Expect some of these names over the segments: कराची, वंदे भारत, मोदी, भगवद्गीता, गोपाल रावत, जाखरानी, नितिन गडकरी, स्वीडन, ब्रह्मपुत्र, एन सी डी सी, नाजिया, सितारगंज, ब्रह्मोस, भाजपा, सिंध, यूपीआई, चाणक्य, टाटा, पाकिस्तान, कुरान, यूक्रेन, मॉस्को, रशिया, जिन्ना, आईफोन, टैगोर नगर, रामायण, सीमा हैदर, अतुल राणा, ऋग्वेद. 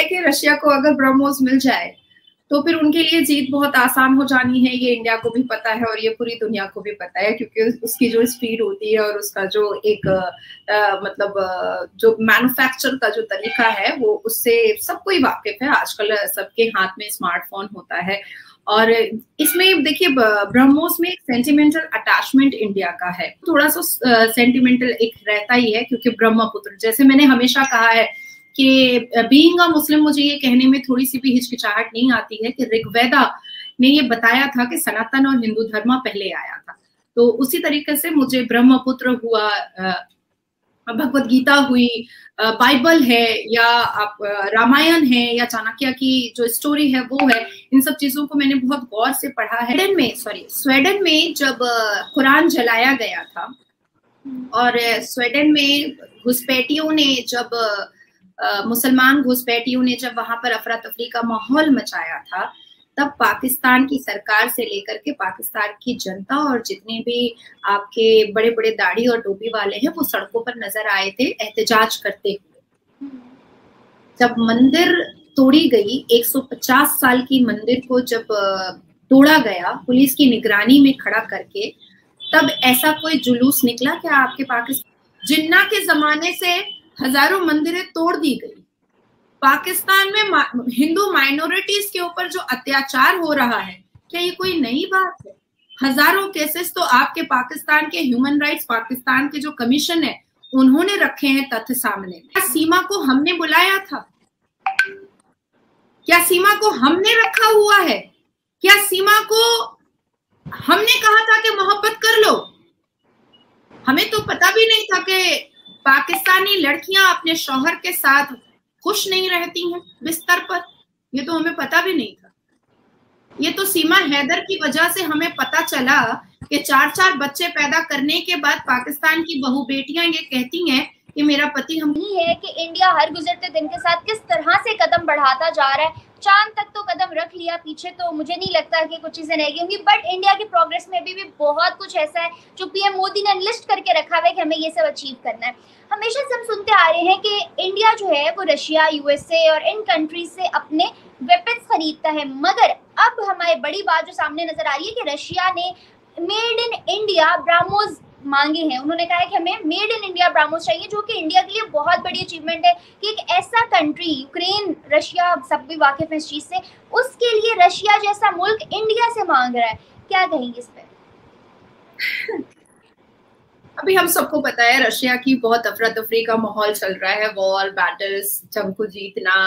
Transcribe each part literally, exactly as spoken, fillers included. है कि रशिया को अगर ब्रह्मोस मिल जाए तो फिर उनके लिए जीत बहुत आसान हो जानी है। ये इंडिया को भी पता है और ये पूरी दुनिया को भी पता है, क्योंकि उसकी जो स्पीड होती है और उसका जो एक आ, मतलब जो मैन्युफैक्चर का जो तरीका है वो उससे सबको ही वाकिफ है। आजकल सबके हाथ में स्मार्टफोन होता है और इसमें देखिए ब्रह्मोस में एक सेंटिमेंटल अटैचमेंट इंडिया का है, थोड़ा सा सेंटिमेंटल एक रहता ही है, क्योंकि ब्रह्मपुत्र जैसे मैंने हमेशा कहा है कि बीइंग अ मुस्लिम मुझे ये कहने में थोड़ी सी भी हिचकिचाहट नहीं आती है कि ऋग्वेद ने ये बताया था कि सनातन और हिंदू धर्म पहले आया था, तो उसी तरीके से मुझे ब्रह्मपुत्र हुआ, भगवद्गीता हुई, बाइबल है या आप रामायण है या चाणक्य की जो स्टोरी है वो है, इन सब चीजों को मैंने बहुत गौर से पढ़ा है। स्वीडन में सॉरी स्वीडन में जब कुरान जलाया गया था और स्वीडन में घुसपैठियों ने जब Uh, मुसलमान घुसपैठियों ने जब वहां पर अफरा तफरी का माहौल मचाया था, तब पाकिस्तान की सरकार से लेकर के पाकिस्तान की जनता और जितने भी आपके बड़े बड़े दाढ़ी और टोपी वाले हैं वो सड़कों पर नजर आए थे एहतजाज करते हुए। जब मंदिर तोड़ी गई, एक सौ पचास साल की मंदिर को जब तोड़ा गया पुलिस की निगरानी में खड़ा करके, तब ऐसा कोई जुलूस निकला क्या आपके पाकिस्तान? जिन्ना के जमाने से हजारों मंदिरें तोड़ दी गई। पाकिस्तान में मा, हिंदू माइनॉरिटीज के ऊपर जो अत्याचार हो रहा है, क्या ये कोई नई बात है? हजारों केसेस तो आपके पाकिस्तान के ह्यूमन राइट्स पाकिस्तान के जो कमीशन है उन्होंने रखे हैं तथ्य सामने। क्या सीमा को हमने बुलाया था? क्या सीमा को हमने रखा हुआ है? क्या सीमा को हमने कहा था कि मोहब्बत कर लो? हमें तो पता भी नहीं था कि पाकिस्तानी लड़कियां अपने शौहर के साथ खुश नहीं रहती हैं बिस्तर पर, ये तो हमें पता भी नहीं था। ये तो सीमा हैदर की वजह से हमें पता चला कि चार चार बच्चे पैदा करने के बाद पाकिस्तान की बहू बेटियां ये कहती हैं कि मेरा पति हम ही है। कि इंडिया हर गुजरते दिन के साथ किस तरह से कदम बढ़ाता जा रहा है, चांद तक तो कदम रख लिया, पीछे तो मुझे नहीं लगता कि कुछ चीजें रह गई होंगी, बट इंडिया की प्रोग्रेस में अभी भी बहुत कुछ ऐसा है जो पीएम मोदी ने लिस्ट करके रखा हुआ है कि हमें ये सब अचीव करना है। हमेशा से हम सुनते आ रहे हैं कि इंडिया जो है वो रशिया, यूएसए और इन कंट्रीज से अपने वेपन्स खरीदता है, मगर अब हमारी बड़ी बात जो सामने नजर आ रही है कि रशिया ने मेड इन इंडिया ब्रह्मोस मांगे हैं। उन्होंने कहा है कि हमें मेड इन इंडिया ब्रह्मोस चाहिए, जो कि इंडिया के लिए बहुत बड़ी अचीवमेंट है कि एक ऐसा कंट्री, यूक्रेन, रशिया सब भी वाकिफ है इस चीज से, उसके लिए रशिया जैसा मुल्क इंडिया से मांग रहा है। क्या कहेंगे इस पर? अभी हम सबको पता है रशिया की बहुत अफरा तफरी का माहौल चल रहा है, वॉर, बैटल्स, जंग को जीतना,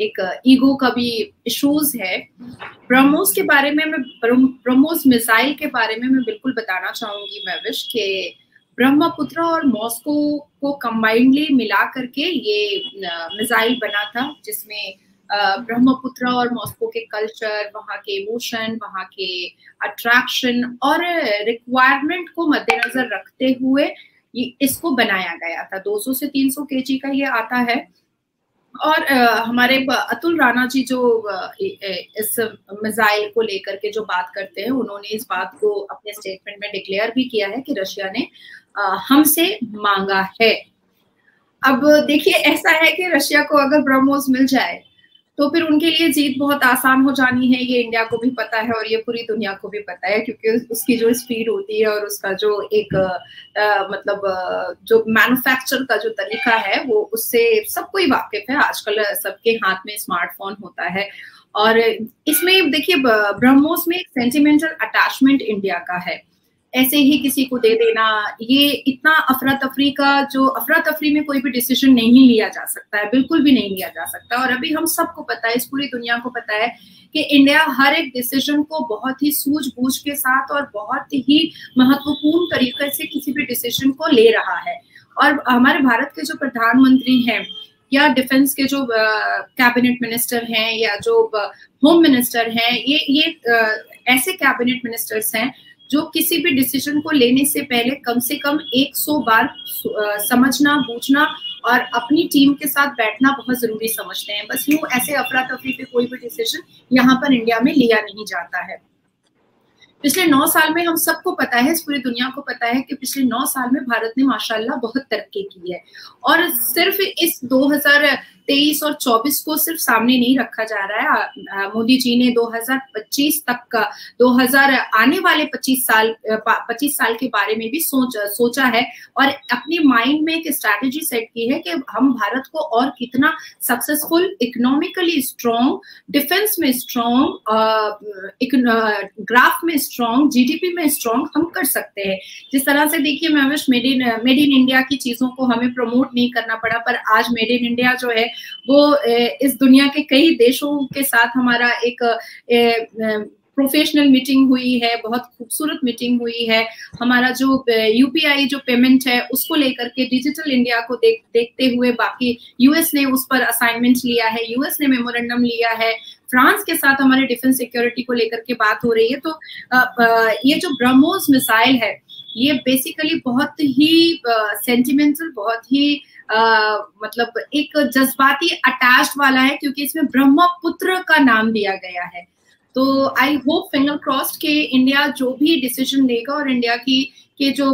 एक ईगो का भी इश्यूज है। ब्रह्मोस के बारे में मैं ब्रह्मोस मिसाइल के बारे में मैं बिल्कुल बताना चाहूंगी मैं विश के ब्रह्मपुत्र और मॉस्को को कंबाइंडली मिला करके ये मिसाइल बना था, जिसमें ब्रह्मपुत्र और मॉस्को के कल्चर, वहाँ के इमोशन, वहाँ के अट्रैक्शन और रिक्वायरमेंट को मद्देनजर रखते हुए ये इसको बनाया गया था। दो सौ से तीन सौ केजी का ये आता है और आ, हमारे अतुल राणा जी जो इस मिसाइल को लेकर के जो बात करते हैं, उन्होंने इस बात को अपने स्टेटमेंट में डिक्लेयर भी किया है कि रशिया ने हमसे मांगा है। अब देखिए ऐसा है कि रशिया को अगर ब्रह्मोस मिल जाए तो फिर उनके लिए जीत बहुत आसान हो जानी है। ये इंडिया को भी पता है और ये पूरी दुनिया को भी पता है, क्योंकि उसकी जो स्पीड होती है और उसका जो एक आ, मतलब जो मैन्युफैक्चर का जो तरीका है वो उससे सबको ही वाकिफ है। आजकल सबके हाथ में स्मार्टफोन होता है और इसमें देखिए ब्रह्मोस में एक सेंटिमेंटल अटैचमेंट इंडिया का है, ऐसे ही किसी को दे देना, ये इतना अफरा तफरी का जो अफरा तफरी में कोई भी डिसीजन नहीं लिया जा सकता है, बिल्कुल भी नहीं लिया जा सकता। और अभी हम सबको पता है, इस पूरी दुनिया को पता है कि इंडिया हर एक डिसीजन को बहुत ही सूझबूझ के साथ और बहुत ही महत्वपूर्ण तरीके से किसी भी डिसीजन को ले रहा है। और हमारे भारत के जो प्रधानमंत्री हैं या डिफेंस के जो कैबिनेट मिनिस्टर हैं या जो होम मिनिस्टर हैं, ये ये आ, ऐसे कैबिनेट मिनिस्टर्स हैं जो किसी भी डिसीजन को लेने से पहले कम से कम सौ बार समझना, बूझना और अपनी टीम के साथ बैठना बहुत जरूरी समझते हैं। बस यूं ऐसे अफरा तफरी पे कोई भी डिसीजन यहाँ पर इंडिया में लिया नहीं जाता है। पिछले नौ साल में हम सबको पता है, इस पूरी दुनिया को पता है कि पिछले नौ साल में भारत ने माशाल्लाह बहुत तरक्की की है और सिर्फ इस दो हज़ार तेईस और चौबीस को सिर्फ सामने नहीं रखा जा रहा है। मोदी जी ने दो हज़ार पच्चीस तक का दो हज़ार आने वाले पच्चीस साल पच्चीस साल के बारे में भी सोच सोचा है और अपने माइंड में एक स्ट्रैटेजी सेट की है कि हम भारत को और कितना सक्सेसफुल, इकोनॉमिकली स्ट्रांग, डिफेंस में स्ट्रांग, ग्राफ में स्ट्रांग, जीडीपी में स्ट्रांग हम कर सकते हैं। जिस तरह से देखिए Mahvish, made in made in India की चीजों को हमें प्रमोट नहीं करना पड़ा, पर आज मेड इन इंडिया जो है वो इस दुनिया के कई देशों के साथ हमारा एक प्रोफेशनल मीटिंग हुई है, बहुत खूबसूरत मीटिंग हुई है। हमारा जो यूपीआई जो पेमेंट है उसको लेकर के डिजिटल इंडिया को देख देखते हुए बाकी यूएस ने उस पर असाइनमेंट लिया है, यूएस ने मेमोरेंडम लिया है, फ्रांस के साथ हमारे डिफेंस सिक्योरिटी को लेकर के बात हो रही है। तो ये जो ब्रह्मोस मिसाइल है ये बेसिकली बहुत ही सेंटिमेंटल, बहुत ही आ, मतलब एक जज्बाती अटैच्ड वाला है क्योंकि इसमें ब्रह्मपुत्र का नाम दिया गया है। तो आई होप, फिंगर क्रॉस्ड, कि इंडिया जो भी डिसीजन लेगा और इंडिया की के जो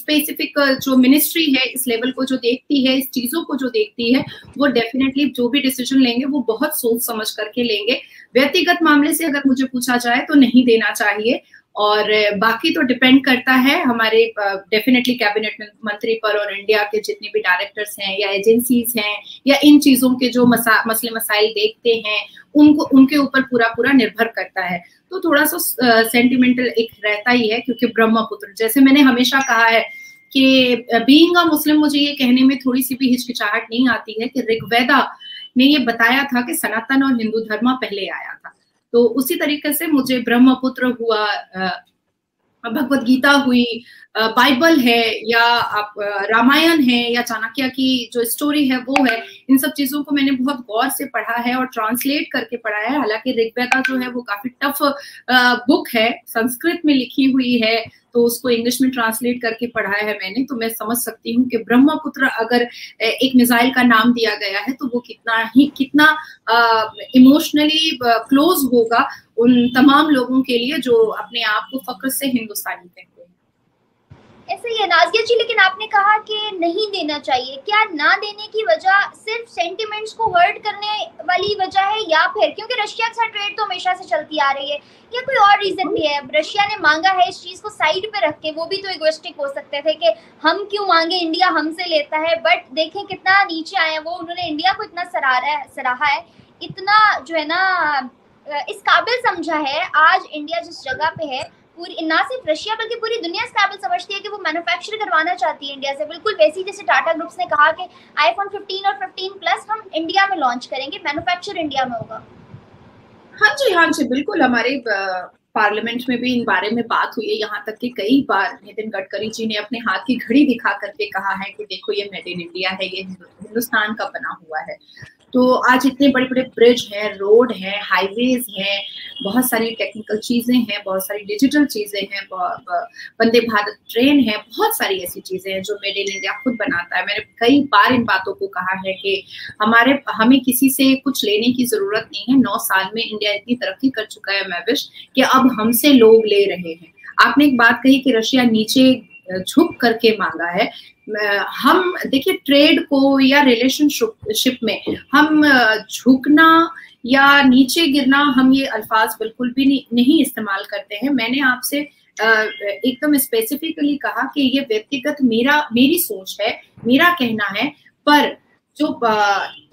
स्पेसिफिक जो मिनिस्ट्री है इस लेवल को जो देखती है, इस चीजों को जो देखती है, वो डेफिनेटली जो भी डिसीजन लेंगे वो बहुत सोच समझ करके लेंगे। व्यक्तिगत मामले से अगर मुझे पूछा जाए तो नहीं देना चाहिए और बाकी तो डिपेंड करता है हमारे डेफिनेटली कैबिनेट मंत्री पर और इंडिया के जितने भी डायरेक्टर्स हैं या एजेंसीज हैं या इन चीजों के जो मसा, मसले मसाइल देखते हैं उनको उनके ऊपर पूरा पूरा निर्भर करता है। तो थोड़ा सा सेंटिमेंटल एक रहता ही है क्योंकि ब्रह्मपुत्र, जैसे मैंने हमेशा कहा है कि बीइंग अ मुस्लिम मुझे ये कहने में थोड़ी सी भी हिचकिचाहट नहीं आती है कि ऋग्वेद ने ये बताया था कि सनातन और हिंदू धर्म पहले आया था। तो उसी तरीके से मुझे ब्रह्मपुत्र हुआ, भगवद्गीता हुई, बाइबल है या आप रामायण है या चाणक्य की जो स्टोरी है वो है, इन सब चीजों को मैंने बहुत गौर से पढ़ा है और ट्रांसलेट करके पढ़ा है। हालांकि ऋग्वेद जो है वो काफी टफ बुक है, संस्कृत में लिखी हुई है तो उसको इंग्लिश में ट्रांसलेट करके पढ़ा है मैंने। तो मैं समझ सकती हूँ कि ब्रह्मपुत्र अगर एक मिसाइल का नाम दिया गया है तो वो कितना ही कितना इमोशनली क्लोज होगा उन तमाम लोगों के लिए जो अपने आप को फक्र से हिंदुस्तानी कहते हैं। ऐसे ही है नाजिया जी, लेकिन आपने कहा कि नहीं देना चाहिए, क्या ना देने की वजह सिर्फ सेंटिमेंट्स को हर्ट करने वाली वजह है या फिर क्योंकि रशिया के साथ ट्रेड तो हमेशा से चलती आ रही है या कोई और रीजन भी है? रशिया ने मांगा है इस चीज को साइड पे रख के, वो भी तो इगोइस्टिक हो सकते थे कि हम क्यों मांगे, इंडिया हमसे लेता है, बट देखें कितना नीचे आया वो। उन्होंने इंडिया को इतना सराहा है सराहा है इतना जो है ना इस काबिल समझा है। आज इंडिया जिस जगह पे है, पूरी ना सिर्फ रशिया बल्कि पूरी दुनिया इस काबिल समझती है कि वो मैन्युफैक्चर करवाना चाहती है इंडिया से। बिल्कुल वैसी जैसे टाटा ग्रुप्स ने कहा कि आईफोन फिफ्टीन और फिफ्टीन प्लस हम इंडिया में लॉन्च करेंगे, मैन्युफैक्चर इंडिया में होगा। हाँ जी, हाँ जी, बिल्कुल। हमारे पार्लियामेंट में भी इन बारे में बात हुई है, यहाँ तक कि कई बार नितिन गडकरी जी ने अपने हाथ की घड़ी दिखा करके कहा है कि देखो ये मेड इन इंडिया है, ये हिंदुस्तान का बना हुआ है। तो आज इतने बड़े बड़े ब्रिज हैं, रोड हैं, हाईवेज हैं, बहुत सारी टेक्निकल चीजें हैं, बहुत सारी डिजिटल चीजें हैं, वंदे भारत ट्रेन है, बहुत सारी ऐसी चीजें हैं जो मेड इन इंडिया खुद बनाता है। मैंने कई बार इन बातों को कहा है कि हमारे हमें किसी से कुछ लेने की जरूरत नहीं है। नौ साल में इंडिया इतनी तरक्की कर चुका है महविश कि अब हमसे लोग ले रहे हैं। आपने एक बात कही कि रशिया नीचे झुक करके मांगा है। हम देखिए ट्रेड को या रिलेशनशिप में हम झुकना या नीचे गिरना, हम ये अल्फाज बिल्कुल भी नहीं, नहीं इस्तेमाल करते हैं। मैंने आपसे एकदम स्पेसिफिकली कहा कि ये व्यक्तिगत मेरा मेरी सोच है, मेरा कहना है, पर जो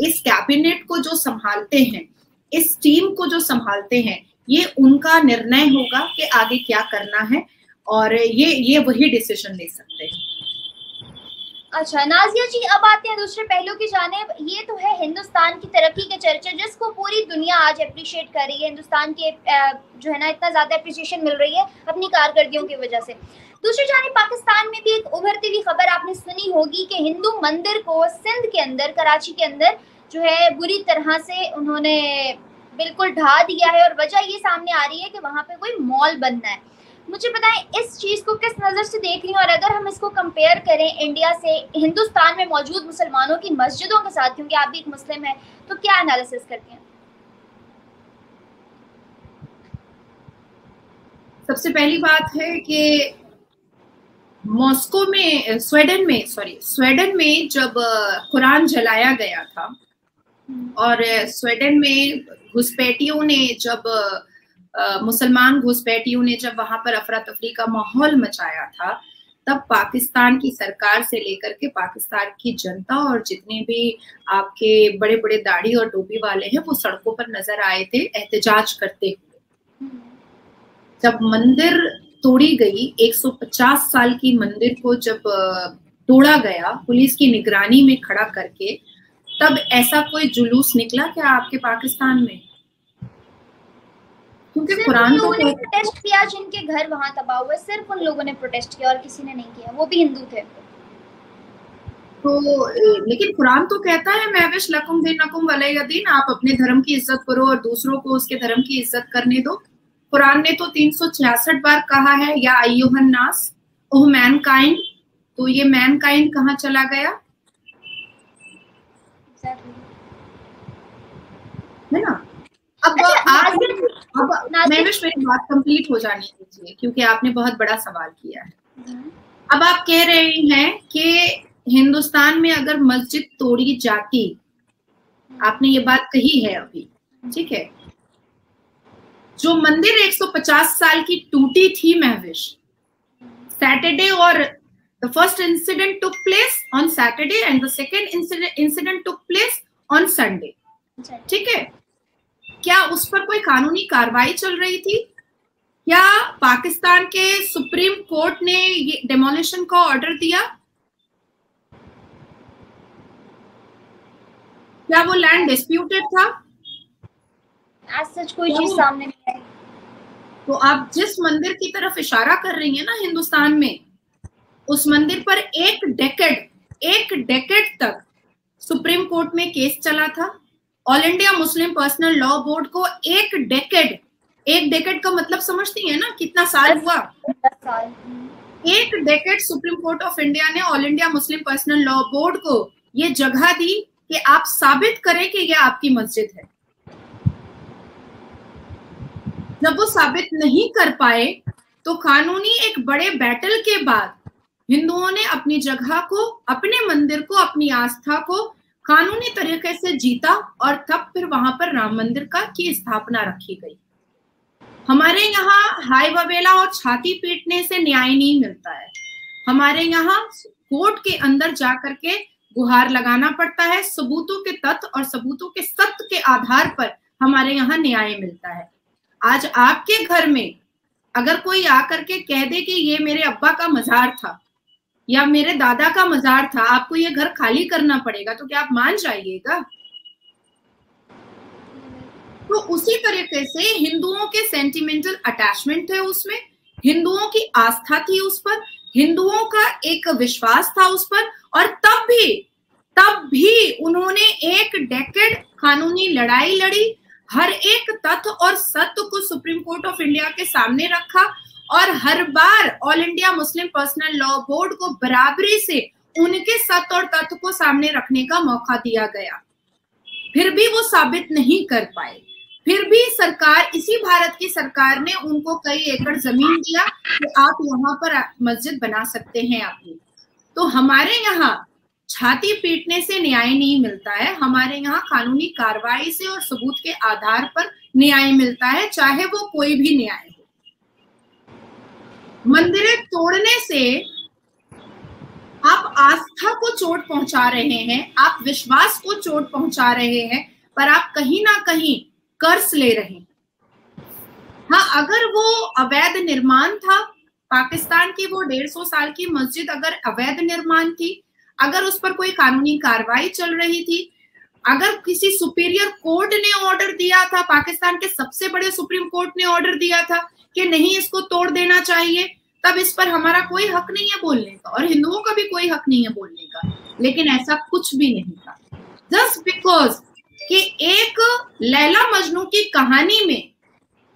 इस कैबिनेट को जो संभालते हैं, इस टीम को जो संभालते हैं, ये उनका निर्णय होगा कि आगे क्या करना है और ये ये वही डिसीजन ले सकते हैं। अच्छा नाजिया जी, अब आते हैं दूसरे पहलू की जानेब। ये तो है हिंदुस्तान की तरक्की के चर्चा जिसको पूरी दुनिया आज अप्रिशिएट कर रही है, हिंदुस्तान के जो है ना इतना ज़्यादा अप्रिशिएशन मिल रही है अपनी कारकर्दियों की वजह से। दूसरी जानेब पाकिस्तान में भी एक उभरती हुई खबर आपने सुनी होगी कि हिंदू मंदिर को सिंध के अंदर, कराची के अंदर जो है बुरी तरह से उन्होंने बिल्कुल ढा दिया है और वजह ये सामने आ रही है कि वहाँ पे कोई मॉल बनना है। मुझे बताएं इस चीज को किस नजर से देख रही हूँ और अगर हम इसको कंपेयर करें इंडिया से हिंदुस्तान में मौजूद मुसलमानों की मस्जिदों के साथ, क्योंकि आप भी एक मुस्लिम हैं, तो क्या एनालिसिस करती हैं? सबसे पहली बात है कि मॉस्को में स्वीडन में सॉरी स्वीडन में जब कुरान जलाया गया था और स्वीडन में घुसपैठियों ने जब मुसलमान घुसपैठियों ने जब वहां पर अफरा तफरी का माहौल मचाया था, तब पाकिस्तान की सरकार से लेकर के पाकिस्तान की जनता और जितने भी आपके बड़े बड़े दाढ़ी और टोपी वाले हैं वो सड़कों पर नजर आए थे एहतजाज करते हुए। जब मंदिर तोड़ी गई, एक सौ पचास साल की मंदिर को जब तोड़ा गया पुलिस की निगरानी में खड़ा करके, तब ऐसा कोई जुलूस निकला क्या आपके पाकिस्तान में? क्योंकि कुरान तो ने प्रोटेस्ट किया, जिनके घर वहां तबाह हुए सिर्फ उन लोगों ने प्रोटेस्ट किया और किसी ने नहीं किया, वो भी हिंदू थे। तो लेकिन कुरान तो कहता है मैं विश लकुम दीनकुम वलयदीन, आप अपने धर्म की इज्जत करो और दूसरों को उसके धर्म की इज्जत करने दो। कुरान ने तो तीन सौ छियासठ बार कहा है या अय्युहन नास ओह मैनकाइंड, तो ये मैनकाइंड कहाँ चला गया? है ना? अब अच्छा, आप अब मैं बस मेरी बात कंप्लीट हो जाने दीजिए क्योंकि आपने बहुत बड़ा सवाल किया है। अब आप कह रहे हैं कि हिंदुस्तान में अगर मस्जिद तोड़ी जाती, आपने ये बात कही है अभी, ठीक है, जो मंदिर एक सौ पचास साल की टूटी थी महविश, सैटरडे और the first incident took place on Saturday and the second incident took place on Sunday, ठीक है, क्या उस पर कोई कानूनी कार्रवाई चल रही थी? क्या पाकिस्तान के सुप्रीम कोर्ट ने ये डेमोलिशन का ऑर्डर दिया? क्या वो लैंड डिस्प्यूटेड था? आज सच कोई चीज सामने नहीं आई। तो आप जिस मंदिर की तरफ इशारा कर रही हैं ना हिंदुस्तान में, उस मंदिर पर एक डेकेड एक डेकेड तक सुप्रीम कोर्ट में केस चला था। All India Muslim Personal Law Board को एक डेकेड एक डेकेड का मतलब समझती है ना कितना साल हुआ? साल। एक decade Supreme Court of India ने All India Muslim Personal Law Board को ये जगह दी कि आप साबित करें कि यह आपकी मस्जिद है। जब वो साबित नहीं कर पाए तो कानूनी एक बड़े बैटल के बाद हिंदुओं ने अपनी जगह को, अपने मंदिर को, अपनी आस्था को कानूनी तरीके से जीता और तब फिर वहां पर राम मंदिर का की स्थापना रखी गई। हमारे यहाँ हाय बबेला और छाती पीटने से न्याय नहीं मिलता है। हमारे यहाँ कोर्ट के अंदर जाकर के गुहार लगाना पड़ता है। सबूतों के तथ्य और सबूतों के सत्य के आधार पर हमारे यहाँ न्याय मिलता है। आज आपके घर में अगर कोई आकर के कह दे कि ये मेरे अब्बा का मजार था या मेरे दादा का मजार था, आपको ये घर खाली करना पड़ेगा, तो क्या आप मान जाइएगा? तो उसी तरीके से हिंदुओं के सेंटिमेंटल अटैचमेंट है उसमें, हिंदुओं की आस्था थी उस पर, हिंदुओं का एक विश्वास था उस पर, और तब भी तब भी उन्होंने एक डेकेड कानूनी लड़ाई लड़ी, हर एक तथ्य और सत्य को सुप्रीम कोर्ट ऑफ इंडिया के सामने रखा और हर बार All India Muslim Personal Law Board को बराबरी से उनके सत्य और तथ्य को सामने रखने का मौका दिया गया। फिर भी वो साबित नहीं कर पाए। फिर भी सरकार, इसी भारत की सरकार ने उनको कई एकड़ जमीन दिया कि आप यहाँ पर मस्जिद बना सकते हैं आपने। तो हमारे यहाँ छाती पीटने से न्याय नहीं मिलता है। हमारे यहाँ कानूनी कार्रवाई से और सबूत के आधार पर न्याय मिलता है, चाहे वो कोई भी न्याय हो। मंदिरें तोड़ने से आप आस्था को चोट पहुंचा रहे हैं, आप विश्वास को चोट पहुंचा रहे हैं, पर आप कहीं ना कहीं कर्ज ले रहे हैं। हाँ, अगर वो अवैध निर्माण था, पाकिस्तान की वो डेढ़ सौ साल की मस्जिद अगर अवैध निर्माण थी, अगर उस पर कोई कानूनी कार्रवाई चल रही थी, अगर किसी सुपीरियर कोर्ट ने ऑर्डर दिया था, पाकिस्तान के सबसे बड़े सुप्रीम कोर्ट ने ऑर्डर दिया था कि नहीं इसको तोड़ देना चाहिए, तब इस पर हमारा कोई हक नहीं है बोलने का और हिंदुओं का भी कोई हक नहीं है बोलने का। लेकिन ऐसा कुछ भी नहीं था। जस्ट बिकॉज कि एक लैला मजनू की कहानी में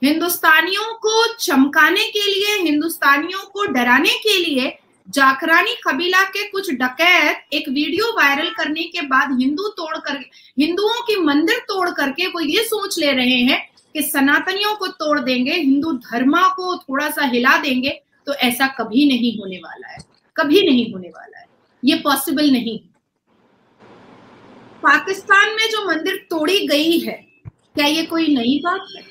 हिंदुस्तानियों को चमकाने के लिए, हिंदुस्तानियों को डराने के लिए जाखरानी कबीला के कुछ डकैत एक वीडियो वायरल करने के बाद हिंदू तोड़ कर हिंदुओं की मंदिर तोड़ करके वो ये सोच ले रहे हैं कि सनातनियों को तोड़ देंगे, हिंदू धर्म को थोड़ा सा हिला देंगे, तो ऐसा कभी नहीं होने वाला है, कभी नहीं होने वाला है, ये पॉसिबल नहीं। पाकिस्तान में जो मंदिर तोड़ी गई है, क्या ये कोई नई बात है?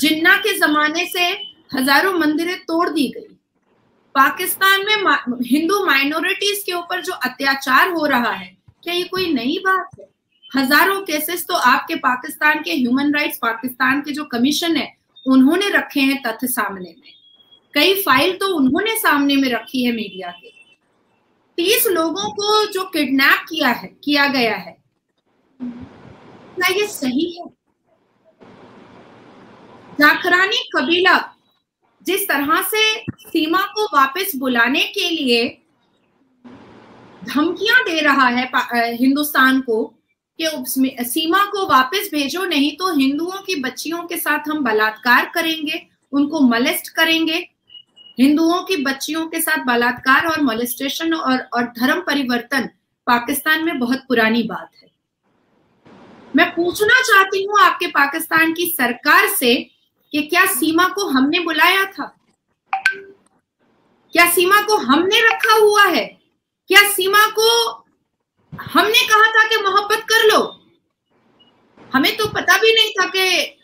जिन्ना के जमाने से हजारों मंदिरें तोड़ दी गई। पाकिस्तान में हिंदू माइनॉरिटीज के ऊपर जो अत्याचार हो रहा है, क्या ये कोई नई बात है? हजारों केसेस तो आपके पाकिस्तान के ह्यूमन राइट्स पाकिस्तान के जो कमीशन है उन्होंने रखे हैं तथ्य सामने में, कई फाइल तो उन्होंने सामने में रखी है मीडिया के। तीस लोगों को जो किडनैप किया है किया गया है, क्या ये सही है? जाखरानी कबीला जिस तरह से सीमा को वापस बुलाने के लिए धमकियां दे रहा है हिंदुस्तान को कि सीमा को वापस भेजो नहीं तो हिंदुओं की बच्चियों के साथ हम बलात्कार करेंगे, उनको मोलेस्ट करेंगे। हिंदुओं की बच्चियों के साथ बलात्कार और मोलेस्टेशन और, और धर्म परिवर्तन पाकिस्तान में बहुत पुरानी बात है। मैं पूछना चाहती हूँ आपके पाकिस्तान की सरकार से कि क्या सीमा को हमने बुलाया था? क्या सीमा को हमने रखा हुआ है? क्या सीमा को हमने कहा था कि मोहब्बत कर लो? हमें तो पता भी नहीं था कि